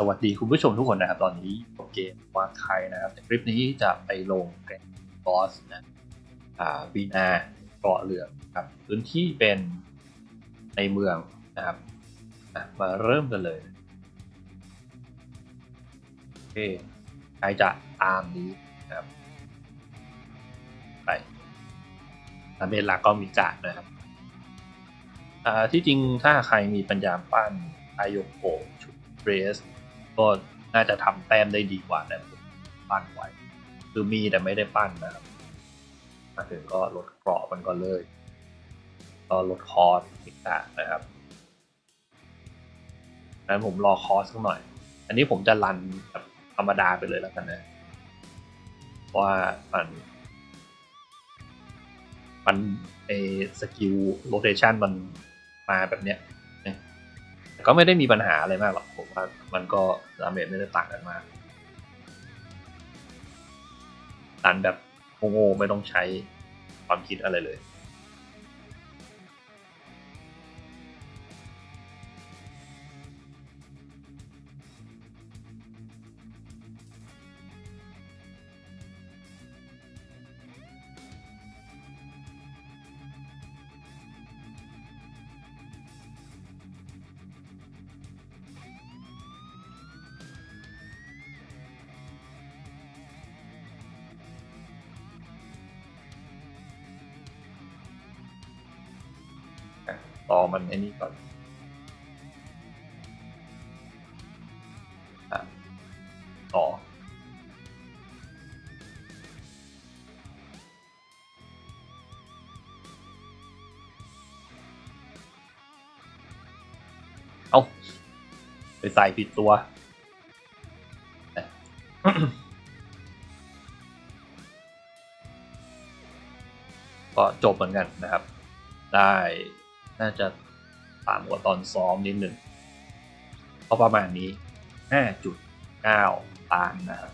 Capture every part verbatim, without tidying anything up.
สวัสดีคุณผู้ชมทุกคนนะครับตอนนี้ผมเกมวางไทยนะครับแต่คลิปนี้จะไปลงแกรนด์บอสนะอ่าบีนาเกาะเหลืองครับพื้นที่เป็นในเมืองนะครับมาเริ่มกันเลยโอเคใครจะตามนี้นะครับไปตามเวลาก็มีจัดนะครับอ่าที่จริงถ้าใครมีปัญญาปั้นไอโยโกชุดเบรสก็น่าจะทำแต้มได้ดีกว่านะผมปั้นไว้คือมีแต่ไม่ได้ปั้นนะครับมาถึงก็ลดเกราะมันก็เลยก็ลดคอร์สอีกต่างนะครับนั้นผมรอคอร์สสักหน่อยอันนี้ผมจะรันแบบธรรมดาไปเลยแล้วกันนะว่ามันมันไอสกิลโรเทชันมันมาแบบเนี้ยก็ไม่ได้มีปัญหาอะไรมากหรอกผมว่ามันก็ดาเมจไม่ได้ต่างกันมากตันแบบโง่ๆไม่ต้องใช้ความคิดอะไรเลยต่อมันไอ้นี่ก่อนต่อเอาไปใส่ผิดตัวก็จบเหมือนกันนะครับได้น่าจะตามกว่าตอนซ้อมนิดหนึ่งเพราะประมาณนี้ ห้าจุดเก้า ล้านนะครับ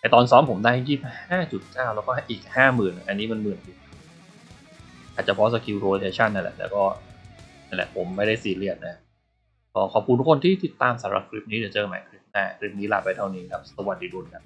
ไอตอนซ้อมผมได้ที่ ห้าจุดเก้า แล้วก็อีก ห้าหมื่น อันนี้มันหมื่นอาจจะเพราะสกิลโรเทชันนั่นแหละแต่ก็นั่นแหละผมไม่ได้ซีเรียสนะขอขอบคุณทุกคนที่ติดตามสำหรับคลิปนี้เดี๋ยวเจอกันใหม่คลิปหน้าคลิปนี้ลาไปเท่านี้ครับสวัสดีทุกท่าน